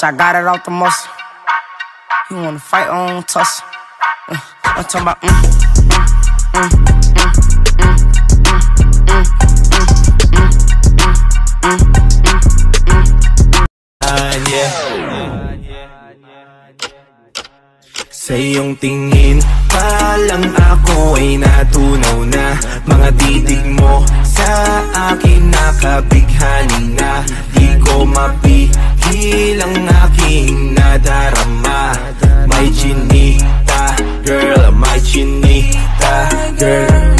bitch, I got it off the muscle. You wanna fight on tussle? I'm talking about Sa iyong tingin, palang ako ay natunaw na. Mga titig mo sa akin nakabighani na. Di ko mapigil ang aking nadarama. My chinita, girl, my chinita, girl.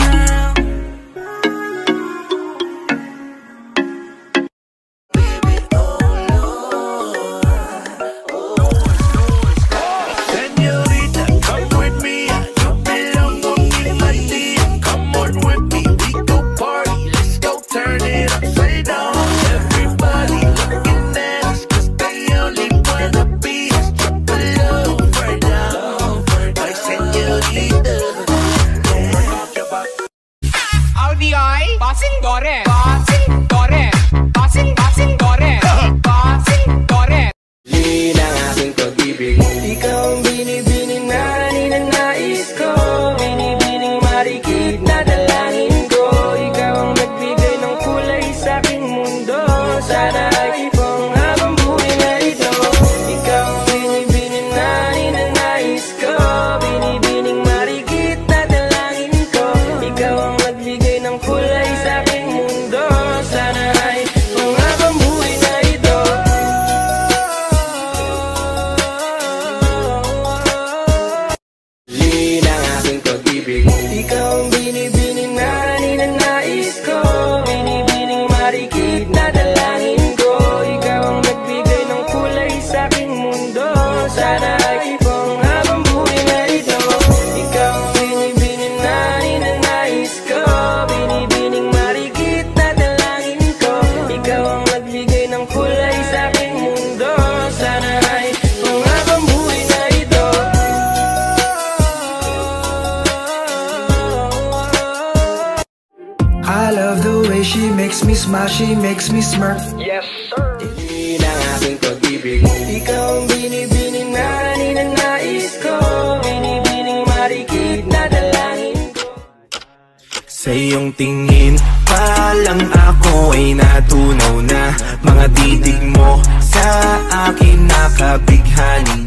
She makes me smirk. Yes, sir. Hindi na aking pag-ibig. Ikaw ang binibining na ninanais ko. Binibining marikit na dalangin ko. Sa iyong tingin, palang ako ay natunaw na. Mga titig mo sa akin nakabighani na.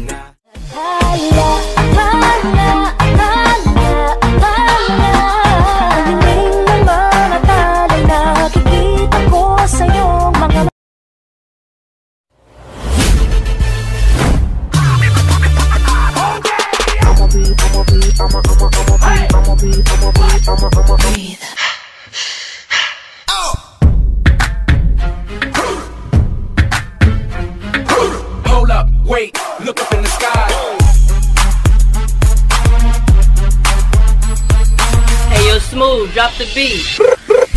Drop the beat. Harap sa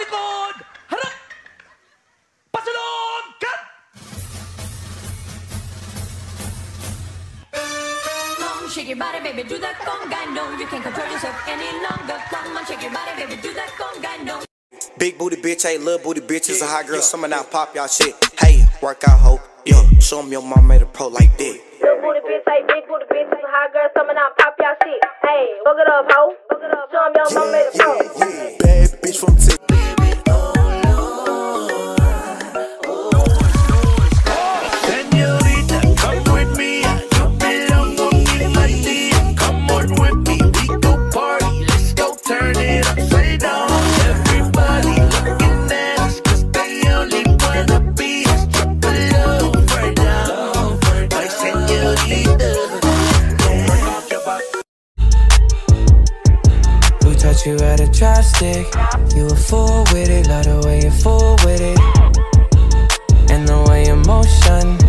likod! Harap! Pasulod! Cut! Come shake your body, baby, do that conga. No, you can't control yourself any longer. Come on, shake your body, baby, do that conga. No. Big booty bitch, hey, little booty bitch is a hot girl. Some of now pop y'all shit. Hey, work out, hoe. Yo, show me your mom made a pro like this. Little booty bitch, like big booty bitch, some hot girl, some of them pop y'all shit. Hey, look it up, ho. Look it up, show me your mom made a pro. Yeah. Bad bitch from Texas. You had a chopstick, you a fool with it, love the way you fool with it, and the way you motion.